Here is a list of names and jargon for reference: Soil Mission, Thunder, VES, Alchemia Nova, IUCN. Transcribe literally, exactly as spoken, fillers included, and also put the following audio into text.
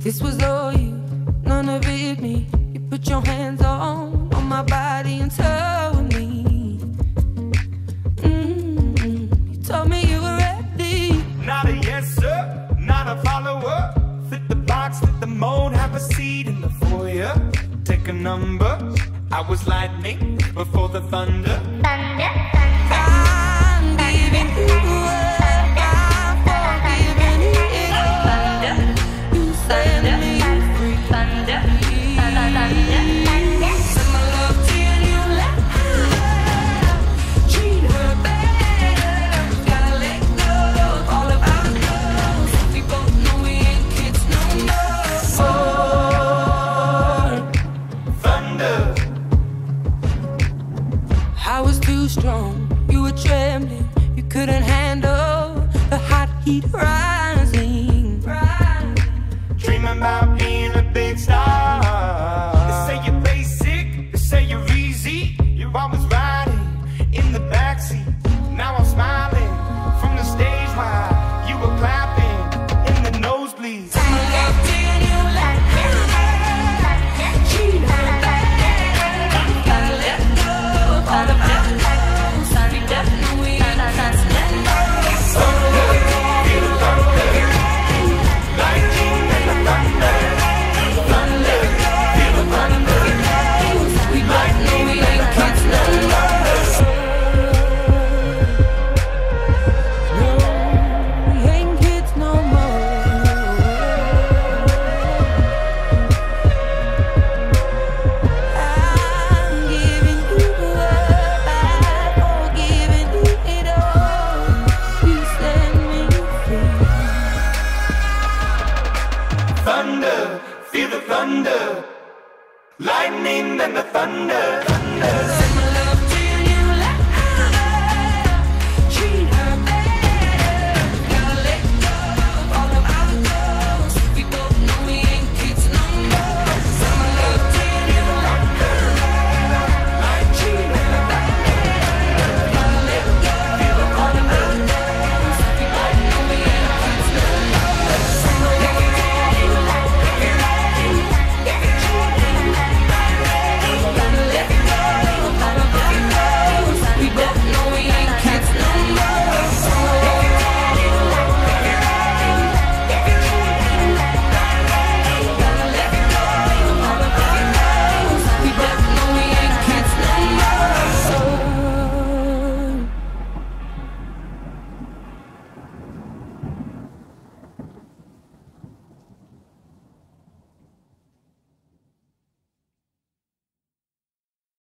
This was all you, none of it me. You put your hands on, on my body and told me mm-hmm. You told me you were ready. Not a yes sir, not a follower. Fit the box, fit the mold, have a seat in the foyer. Take a number, I was lightning before the thunder. Thunder, thunder. I'm leaving you. I was too strong, you were trembling. You couldn't handle the hot heat rising, rising. Dreaming about being a big star. They say you're basic, they say you're easy. You're always riding in the backseat. Now I'm smiling from the stage while you were clapping in the nosebleeds. Thunder, feel the thunder. Lightning and the thunder, thunder.